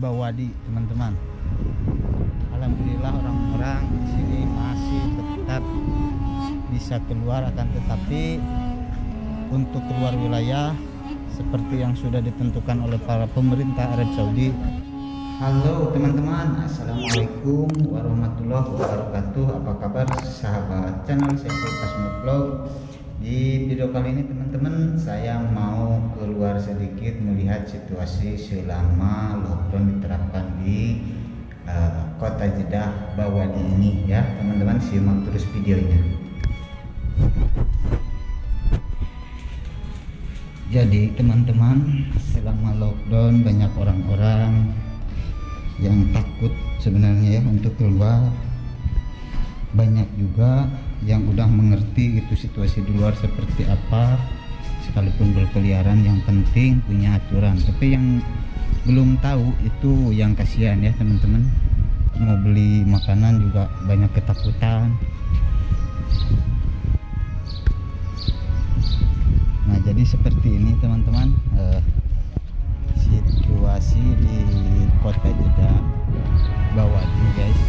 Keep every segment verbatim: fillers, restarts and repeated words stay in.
Bawadi, teman-teman. Alhamdulillah orang-orang di sini masih tetap bisa keluar, akan tetapi untuk keluar wilayah seperti yang sudah ditentukan oleh para pemerintah Arab Saudi. Halo teman-teman, assalamualaikum warahmatullahi wabarakatuh. Apa kabar sahabat channel Saepul Pasmu Vlog? Di video kali ini teman-teman, saya mau keluar sedikit melihat situasi selama lockdown diterapkan di uh, kota Jeddah Bawadi ini ya teman-teman. Simak terus videonya. Jadi teman-teman, selama lockdown banyak orang-orang yang takut sebenarnya ya untuk keluar. Banyak juga yang udah mengerti itu situasi di luar seperti apa, sekalipun berkeliaran yang penting punya aturan. Tapi yang belum tahu itu yang kasihan ya teman-teman, mau beli makanan juga banyak ketakutan. Nah jadi seperti ini teman-teman eh, situasi di kota Jeddah Bawadi guys.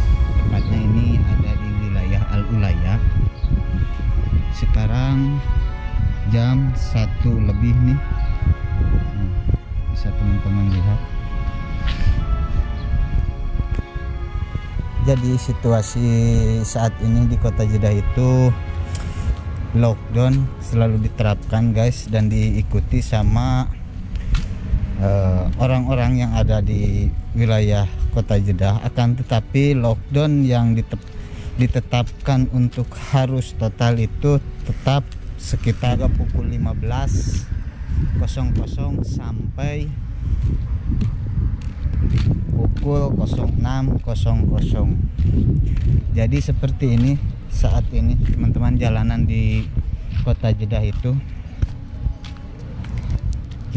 Tempatnya ini ada di wilayah al Balad. Sekarang jam satu lebih nih, bisa teman-teman lihat. Jadi situasi saat ini di kota Jeddah itu lockdown selalu diterapkan guys, dan diikuti sama orang-orang uh, yang ada di wilayah kota Jeddah. Akan tetapi lockdown yang ditep ditetapkan untuk harus total itu tetap sekitar pukul lima belas nol nol sampai pukul nol enam nol nol. Jadi seperti ini saat ini teman-teman jalanan di kota Jeddah itu.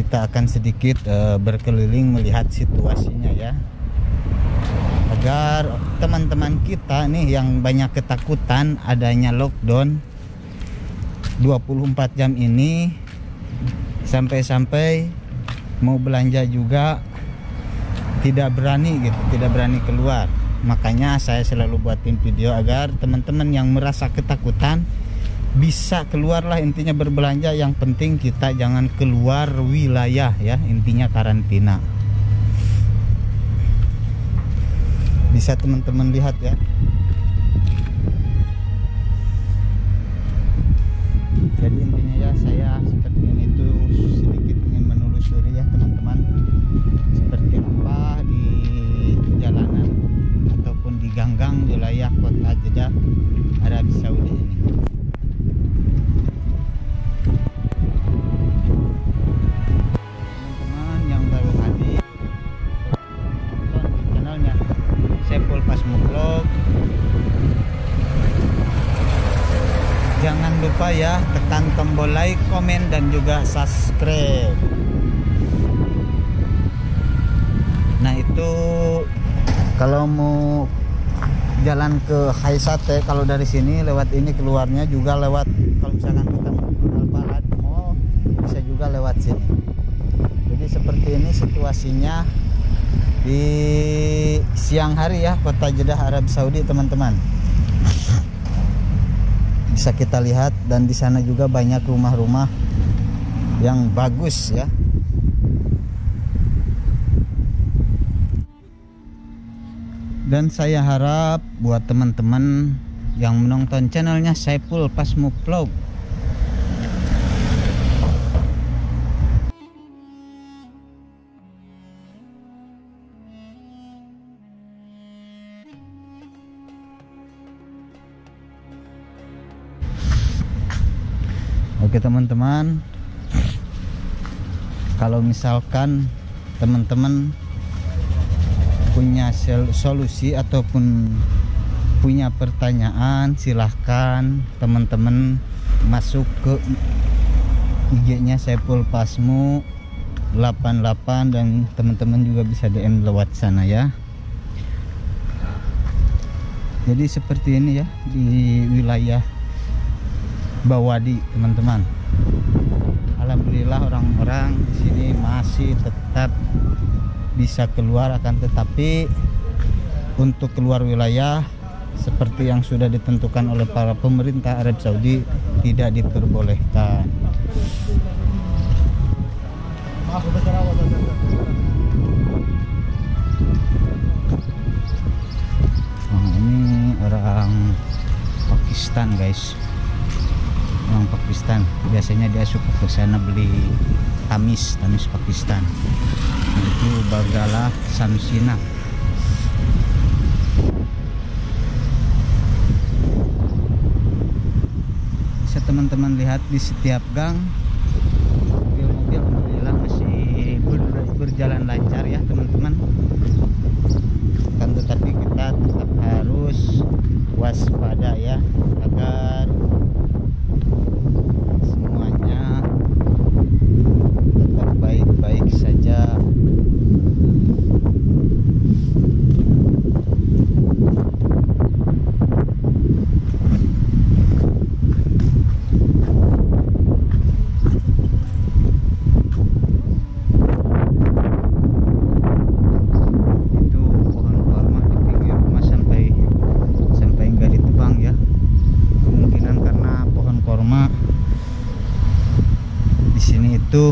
Kita akan sedikit uh, berkeliling melihat situasinya ya, agar teman-teman kita nih yang banyak ketakutan adanya lockdown dua puluh empat jam ini, sampai-sampai mau belanja juga tidak berani gitu, tidak berani keluar. Makanya saya selalu buatin video agar teman-teman yang merasa ketakutan bisa keluarlah, intinya berbelanja. Yang penting kita jangan keluar wilayah ya, intinya karantina. Bisa teman-teman lihat ya. Jadi intinya ya, saya seperti ini tuh sedikit ingin menelusuri ya teman-teman, seperti apa di jalanan ataupun di ganggang wilayah kota Jeddah Arab Saudi ini. Jangan lupa ya tekan tombol like, komen, dan juga subscribe. Nah itu kalau mau jalan ke Khaisate, kalau dari sini lewat ini keluarnya juga lewat, kalau misalkan kita mau ke Al Balad Mall bisa juga lewat sini. Jadi seperti ini situasinya di siang hari ya kota Jeddah Arab Saudi teman-teman. Bisa kita lihat, dan di sana juga banyak rumah-rumah yang bagus ya. Dan saya harap buat teman-teman yang menonton channelnya Saepul Pasmu Vlog, oke teman-teman, kalau misalkan teman-teman punya solusi ataupun punya pertanyaan, silahkan teman-teman masuk ke I G-nya Saepul Pasmu delapan delapan, dan teman-teman juga bisa D M lewat sana ya. Jadi seperti ini ya di wilayah Bawadi teman-teman. Alhamdulillah orang-orang di sini masih tetap bisa keluar, akan tetapi untuk keluar wilayah seperti yang sudah ditentukan oleh para pemerintah Arab Saudi tidak diperbolehkan. Nah, ini orang Pakistan guys, orang Pakistan biasanya dia suka ke sana beli tamis, tamis Pakistan itu bagalah samsina. Bisa teman-teman lihat di setiap gang mobil-mobil alhamdulillah masih ber berjalan lancar ya teman-teman, kan tetapi kita tetap harus waspada ya agar itu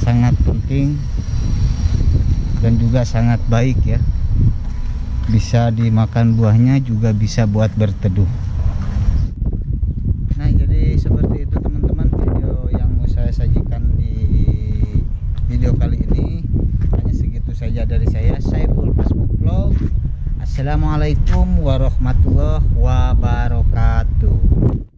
sangat penting dan juga sangat baik ya, bisa dimakan buahnya juga bisa buat berteduh. Nah jadi seperti itu teman-teman video yang mau saya sajikan di video kali ini, hanya segitu saja dari saya, Saepul Pasmu Vlog. Assalamualaikum warahmatullahi wabarakatuh.